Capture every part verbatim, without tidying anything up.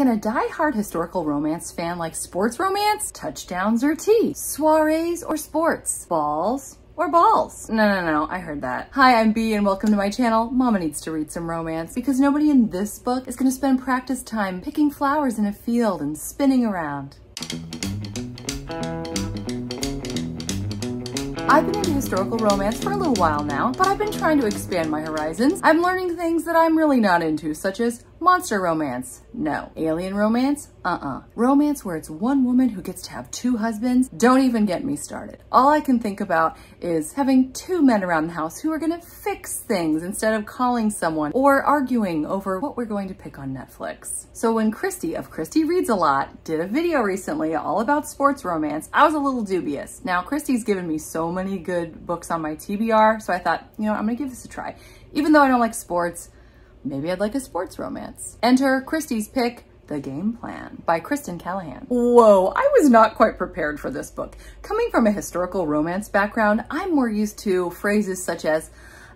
Can a die-hard historical romance fan like sports romance? Touchdowns or tea? Soirees or sports? Balls or balls? No, no, no, I heard that. Hi, I'm Bea and welcome to my channel, Mama Needs to Read Some Romance, because nobody in this book is gonna spend practice time picking flowers in a field and spinning around. I've been into historical romance for a little while now, but I've been trying to expand my horizons. I'm learning things that I'm really not into, such as monster romance, no. Alien romance, uh-uh. Romance where it's one woman who gets to have two husbands, don't even get me started. All I can think about is having two men around the house who are gonna fix things instead of calling someone or arguing over what we're going to pick on Netflix. So when Christy of Christy Reads A Lot did a video recently all about sports romance, I was a little dubious. Now, Christy's given me so much many good books on my T B R, so I thought, you know, I'm gonna give this a try. Even though I don't like sports, maybe I'd like a sports romance. Enter Christy's pick, The Game Plan by Kristen Callihan. Whoa, I was not quite prepared for this book. Coming from a historical romance background, I'm more used to phrases such as,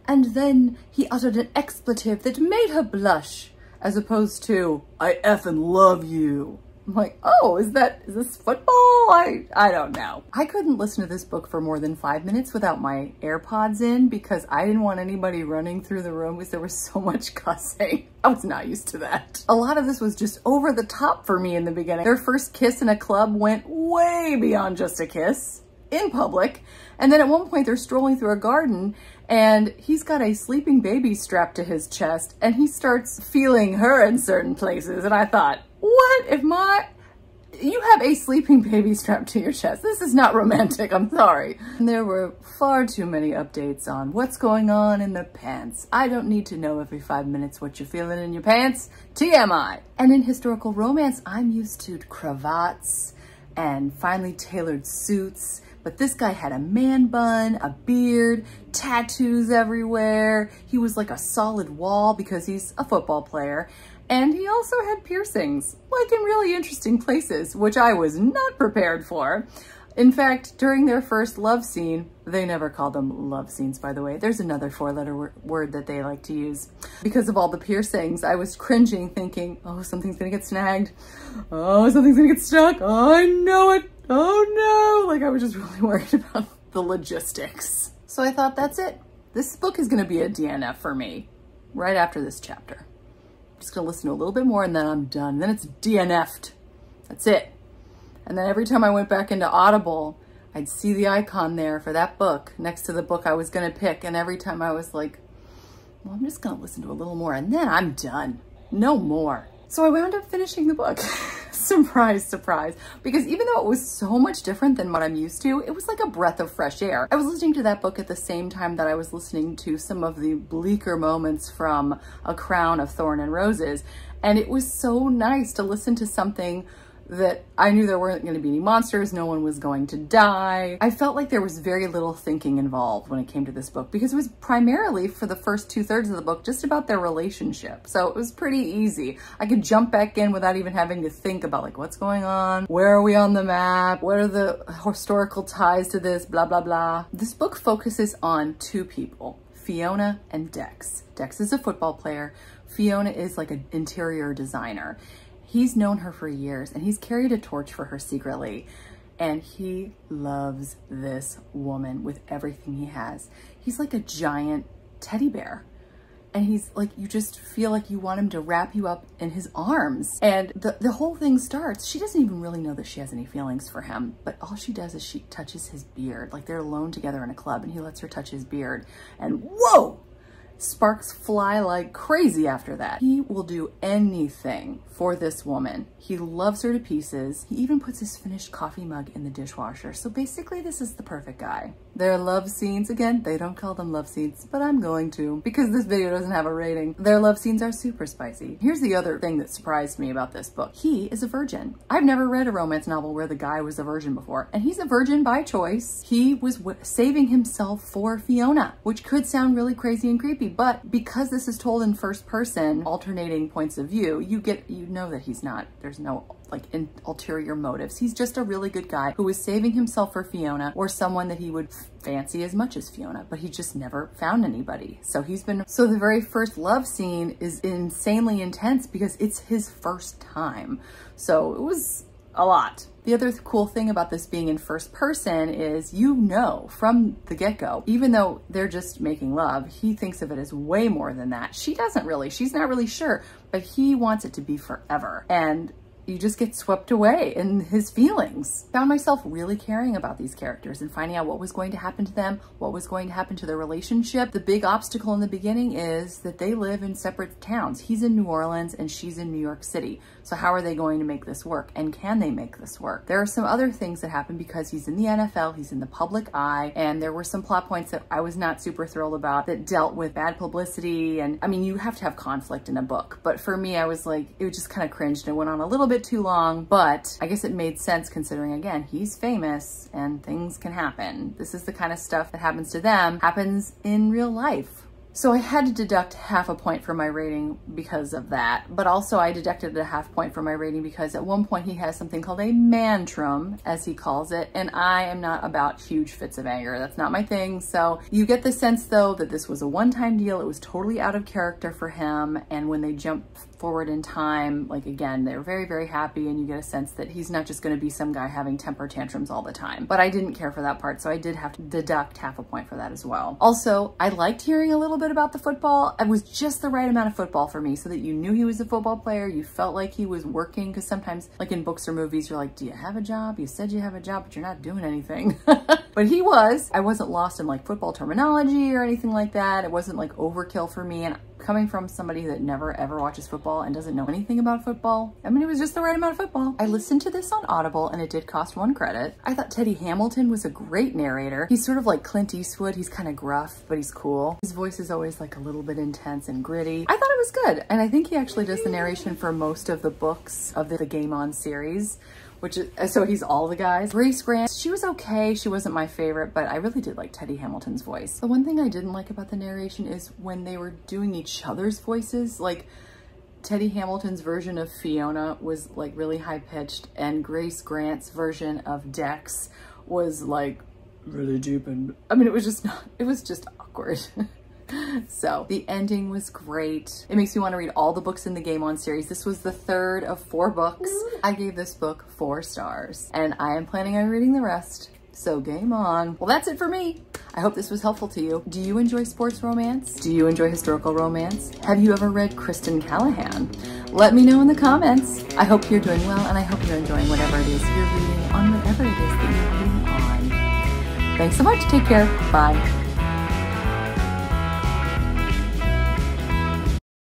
and then he uttered an expletive that made her blush, as opposed to, I effing love you. I'm like, oh, is that, is this football? I, I don't know. I couldn't listen to this book for more than five minutes without my AirPods in because I didn't want anybody running through the room because there was so much cussing. I was not used to that. A lot of this was just over the top for me in the beginning. Their first kiss in a club went way beyond just a kiss in public. And then at one point they're strolling through a garden and he's got a sleeping baby strapped to his chest and he starts feeling her in certain places. And I thought, what if my, you have a sleeping baby strapped to your chest. This is not romantic, I'm sorry. And there were far too many updates on what's going on in the pants. I don't need to know every five minutes what you're feeling in your pants, T M I. And in historical romance, I'm used to cravats and finely tailored suits, but this guy had a man bun, a beard, tattoos everywhere. He was like a solid wall because he's a football player. And he also had piercings, like in really interesting places, which I was not prepared for. In fact, during their first love scene, they never call them love scenes, by the way. There's another four-letter word that they like to use. Because of all the piercings, I was cringing, thinking, oh, something's gonna get snagged. Oh, something's gonna get stuck. Oh, I know it. Oh, no. Like, I was just really worried about the logistics. So I thought, that's it. This book is gonna be a D N F for me right after this chapter. Just gonna listen to a little bit more and then I'm done. Then it's D N F'd. That's it. And then every time I went back into Audible, I'd see the icon there for that book next to the book I was gonna pick. And every time I was like, well, I'm just gonna listen to a little more and then I'm done. No more. So I wound up finishing the book. Surprise, surprise. Because even though it was so much different than what I'm used to, it was like a breath of fresh air. I was listening to that book at the same time that I was listening to some of the bleaker moments from A Court of Thorns and Roses. And it was so nice to listen to something that I knew there weren't going to be any monsters, no one was going to die. I felt like there was very little thinking involved when it came to this book because it was primarily for the first two thirds of the book just about their relationship. So it was pretty easy. I could jump back in without even having to think about like what's going on, where are we on the map, what are the historical ties to this, blah, blah, blah. This book focuses on two people, Fiona and Dex. Dex is a football player. Fiona is like an interior designer. He's known her for years and he's carried a torch for her secretly. And he loves this woman with everything he has. He's like a giant teddy bear. And he's like, you just feel like you want him to wrap you up in his arms. And the, the whole thing starts, she doesn't even really know that she has any feelings for him, but all she does is she touches his beard. Like they're alone together in a club and he lets her touch his beard and whoa! Sparks fly like crazy after that. He will do anything for this woman. He loves her to pieces. He even puts his finished coffee mug in the dishwasher. So basically this is the perfect guy. Their love scenes, again, they don't call them love scenes, but I'm going to because this video doesn't have a rating. Their love scenes are super spicy. Here's the other thing that surprised me about this book. He is a virgin. I've never read a romance novel where the guy was a virgin before, and he's a virgin by choice. He was w- saving himself for Fiona, which could sound really crazy and creepy, but because this is told in first person, alternating points of view, you get, you know that he's not, there's no like in ulterior motives. He's just a really good guy who was saving himself for Fiona, or someone that he would fancy as much as Fiona, but he just never found anybody. So he's been, so the very first love scene is insanely intense because it's his first time. So it was a lot. The other cool thing about this being in first person is, you know, from the get-go, even though they're just making love, he thinks of it as way more than that. She doesn't really, she's not really sure, but he wants it to be forever. And you just get swept away in his feelings. Found myself really caring about these characters and finding out what was going to happen to them, what was going to happen to their relationship. The big obstacle in the beginning is that they live in separate towns. He's in New Orleans and she's in New York City. So how are they going to make this work? And can they make this work? There are some other things that happen because he's in the N F L, he's in the public eye, and there were some plot points that I was not super thrilled about that dealt with bad publicity. And I mean, you have to have conflict in a book, but for me, I was like, it was just kind of cringed and went on a little bit bit too long, but I guess it made sense considering, again, he's famous and things can happen. This is the kind of stuff that happens to them, happens in real life. So I had to deduct half a point from my rating because of that, but also I deducted a half point from my rating because at one point he has something called a mantrum, as he calls it, and I am not about huge fits of anger. That's not my thing. So you get the sense, though, that this was a one-time deal. It was totally out of character for him, and when they jump forward in time, like, again, they're very, very happy, and you get a sense that he's not just going to be some guy having temper tantrums all the time. But I didn't care for that part, so I did have to deduct half a point for that as well. Also, I liked hearing a little bit about the football. It was just the right amount of football for me, so that you knew he was a football player, you felt like he was working, because sometimes, like in books or movies, you're like, do you have a job? You said you have a job, but you're not doing anything. But he was. I wasn't lost in like football terminology or anything like that. It wasn't like overkill for me, and coming from somebody that never ever watches football and doesn't know anything about football, I mean, it was just the right amount of football. I listened to this on Audible, and it did cost one credit. I thought Teddy Hamilton was a great narrator. He's sort of like Clint Eastwood. He's kind of gruff, but he's cool. His voice is always like a little bit intense and gritty. I thought it was good, and I think he actually does the narration for most of the books of the Game On series, which is, so he's all the guys. Grace Grant, she was okay. She wasn't my favorite, but I really did like Teddy Hamilton's voice. The one thing I didn't like about the narration is when they were doing each other's voices, like Teddy Hamilton's version of Fiona was like really high pitched, and Grace Grant's version of Dex was like really deep. And I mean, it was just not, it was just awkward. So the ending was great. It makes me want to read all the books in the Game On series. This was the third of four books. I gave this book four stars, and I am planning on reading the rest. So game on. Well, that's it for me. I hope this was helpful to you. Do you enjoy sports romance? Do you enjoy historical romance? Have you ever read Kristen Callihan? Let me know in the comments. I hope you're doing well, and I hope you're enjoying whatever it is you're reading on whatever it is that you're reading on. Thanks so much. Take care. Bye.